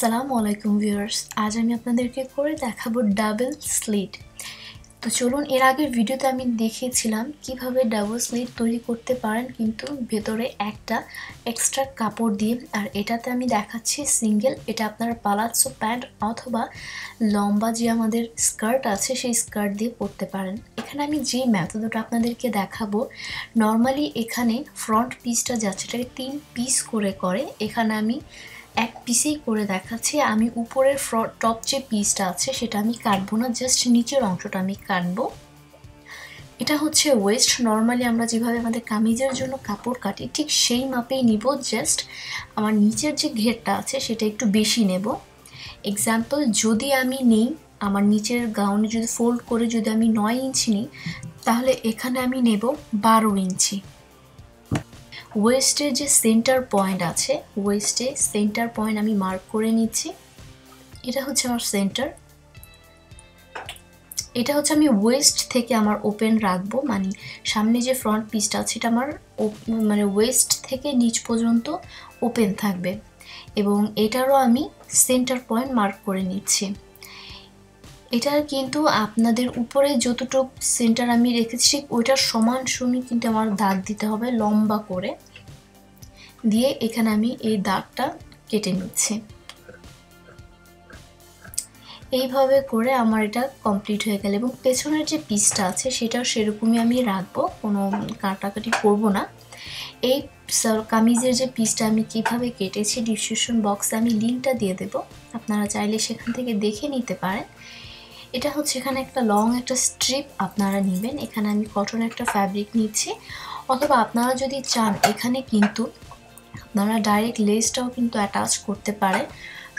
Assalamualaikum viewers, आज आमी आपनादेरके करे देखाबो ডাবল স্লিট। तो चलুন एर आगे ভিডিওতে আমি দেখিয়েছিলাম কিভাবে ডাবল স্লিট তৈরি করতে পারেন কিন্তু ভিতরে একটা এক্সট্রা কাপড় দিয়ে, আর এটাতে আমি দেখাচ্ছি সিঙ্গেল। এটা আপনারা পালাজো প্যান্ট অথবা লম্বা যে আমাদের স্কার্ট আছে সেই স্কার্ট দিয়ে পরতে পারেন। এখানে আমি যে মেথডটা আপনাদেরকে দেখাবো, নরমালি এখানে ফ্রন্ট পিসটা যাচ্ছে এটাকে তিন পিস করে এখানে আমি एक পিসেই করে দেখাচ্ছি। আমি উপরের টপ যে পিসটা আছে সেটা আমি কাটবো না, জাস্ট নিচের অংশটা আমি কাটবো। এটা হচ্ছে ওয়েস্ট। নরমালি আমরা যেভাবে আমাদের কামিজের জন্য কাপড় কাটি ঠিক সেই মাপেই নিব, জাস্ট আমার নিচের যে ঘেরটা আছে সেটা একটু বেশি নেব। এক্সাম্পল যদি আমি নেই আমার নিচের গাউনে যদি ফোল্ড করে যদি আমি 9 ইঞ্চি নিই তাহলে এখানে আমি নেব 12 ইঞ্চি। ওয়েস্টের যে সেন্টার পয়েন্ট আছে ওয়েস্টে সেন্টার পয়েন্ট আমি মার্ক করে নিচ্ছি। এটা হচ্ছে আমার সেন্টার, এটা হচ্ছে আমি ওয়েস্ট থেকে আমার ওপেন রাখবো, মানে সামনে যে ফ্রন্ট পিসটা আছে এটা আমার মানে ওয়েস্ট থেকে নিচ পর্যন্ত ওপেন থাকবে এবং এটারও আমি সেন্টার পয়েন্ট মার্ক করে নিচ্ছি। এটার কিন্তু আপনাদের উপরে যতটুকু সেন্টার আমি রেখেছি ঠিক ওইটার সমান সময় কিন্তু আমার দাগ দিতে হবে লম্বা করে দিয়ে। এখানে আমি এই দাগটা কেটে নিচ্ছি। এইভাবে করে আমার এটা কমপ্লিট হয়ে গেল এবং পেছনের যে পিসটা আছে সেটাও সেরকমই আমি রাখবো, কোনো কাটাকাটি করব না। এই কামিজের যে পিসটা আমি কিভাবে কেটেছি ডিসক্রিপশন বক্সে আমি লিঙ্কটা দিয়ে দেবো, আপনারা চাইলে সেখান থেকে দেখে নিতে পারেন। এটা হচ্ছে এখানে একটা লং একটা স্ট্রিপ আপনারা নেবেন। এখানে আমি কটন একটা ফ্যাব্রিক নিচ্ছি, অথবা আপনারা যদি চান এখানে কিন্তু আপনারা ডাইরেক্ট লেসটাও কিন্তু অ্যাটাচ করতে পারেন।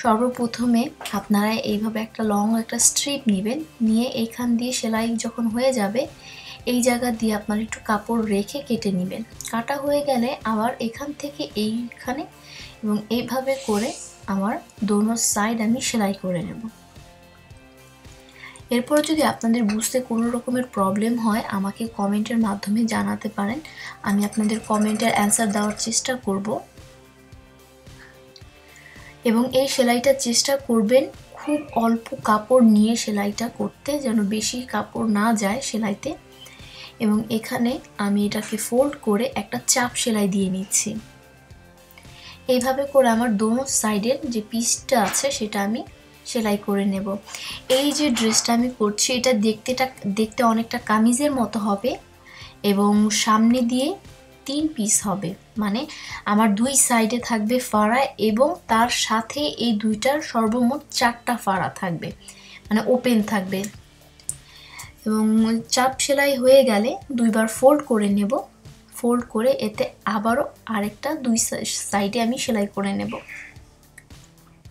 সর্বপ্রথমে আপনারা এইভাবে একটা লং একটা স্ট্রিপ নেবেন, নিয়ে এইখান দিয়ে সেলাই যখন হয়ে যাবে এই জায়গা দিয়ে আপনারা একটু কাপড় রেখে কেটে নেবেন। কাটা হয়ে গেলে আবার এখান থেকে এইখানে এবং এইভাবে করে আমার দোনো সাইড আমি সেলাই করে নেব। এরপর যদি আপনাদের বুঝতে কোনো রকমের প্রবলেম হয় আমাকে কমেন্টের মাধ্যমে জানাতে পারেন, আমি আপনাদের কমেন্টের অ্যান্সার দেওয়ার চেষ্টা করব। এবং এই সেলাইটা চেষ্টা করবেন খুব অল্প কাপড় নিয়ে সেলাইটা করতে, যেন বেশি কাপড় না যায় সেলাইতে। এবং এখানে আমি এটাকে ফোল্ড করে একটা চাপ সেলাই দিয়ে নিচ্ছি। এইভাবে করে আমার দোনো সাইডের যে পিসটা আছে সেটা আমি সেলাই করে নেব। এই যে ড্রেসটা আমি করছি এটা দেখতে অনেকটা কামিজের মতো হবে এবং সামনে দিয়ে 3 পিস হবে, মানে আমার 2 সাইডে থাকবে ফাড়া এবং তার সাথে এই 2টার সর্বমোট 4টা ফাড়া থাকবে, মানে ওপেন থাকবে। এবং চাপ সেলাই হয়ে গেলে 2বার ফোল্ড করে নেব, ফোল্ড করে এতে আবারও আরেকটা 2 সাইডে আমি সেলাই করে নেব।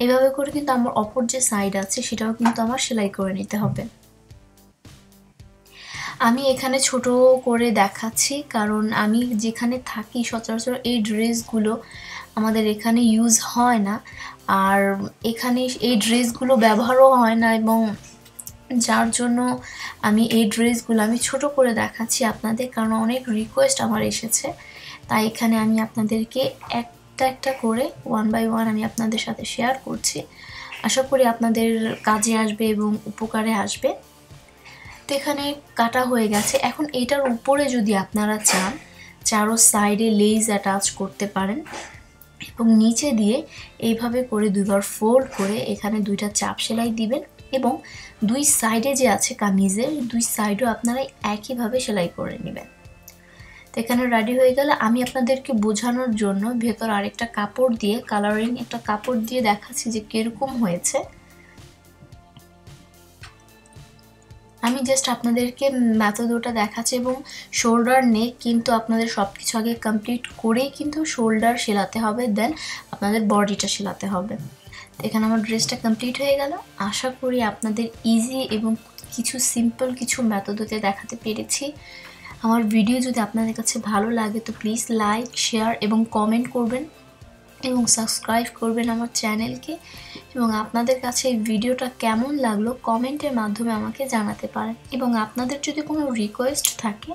এভাবে করে কিন্তু আমার অপর যে সাইড আছে সেটাও কিন্তু আমার সেলাই করে নিতে হবে। আমি এখানে ছোট করে দেখাচ্ছি কারণ আমি যেখানে থাকি সচরাচর এই ড্রেসগুলো আমাদের এখানে ইউজ হয় না, আর এখানে এই ড্রেসগুলো ব্যবহারও হয় না, এবং যার জন্য আমি এই ড্রেসগুলো আমি ছোট করে দেখাচ্ছি আপনাদের, কারণ অনেক রিকোয়েস্ট আমার এসেছে। তাই এখানে আমি আপনাদেরকে একটা করে 1 বাই 1 আমি আপনাদের সাথে শেয়ার করছি, আশা করি আপনাদের কাজে আসবে এবং উপকারে আসবে। তো এখানে কাটা হয়ে গেছে, এখন এটার উপরে যদি আপনারা চান চারো সাইডে লেস অ্যাটাচ করতে পারেন এবং নিচে দিয়ে এইভাবে করে 2বার ফোল্ড করে এখানে 2টা চাপ সেলাই দিবেন এবং 2 সাইডে যে আছে কামিজের 2 সাইডও আপনারা একইভাবে সেলাই করে নেবেন। তো এখানে রেডি হয়ে গেল। আমি আপনাদেরকে বোঝানোর জন্য ভেতর আরেকটা কাপড় দিয়ে কালারিং একটা কাপড় দিয়ে দেখাচ্ছি যে কীরকম হয়েছে। আমি জাস্ট আপনাদেরকে মেথডটা দেখাচ্ছি এবং শোল্ডার নেক কিন্তু আপনাদের সব কিছু আগে কমপ্লিট করেই কিন্তু শোল্ডার সেলাতে হবে, দেন আপনাদের বডিটা সেলাতে হবে। এখানে আমার ড্রেসটা কমপ্লিট হয়ে গেল। আশা করি আপনাদের ইজি এবং কিছু সিম্পল কিছু মেথডতে দেখাতে পেরেছি। আমার ভিডিও যদি আপনাদের কাছে ভালো লাগে তো প্লিজ লাইক, শেয়ার এবং কমেন্ট করবেন এবং সাবস্ক্রাইব করবেন আমার চ্যানেলকে। এবং আপনাদের কাছে এই ভিডিওটা কেমন লাগলো কমেন্টের মাধ্যমে আমাকে জানাতে পারেন, এবং আপনাদের যদি কোনো রিকোয়েস্ট থাকে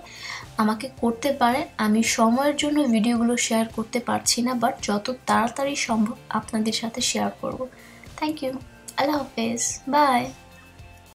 আমাকে করতে পারেন। আমি সময়ের জন্য ভিডিওগুলো শেয়ার করতে পারছি না, বাট যত তাড়াতাড়ি সম্ভব আপনাদের সাথে শেয়ার করব। Thank you. Allah Hafiz. Bye.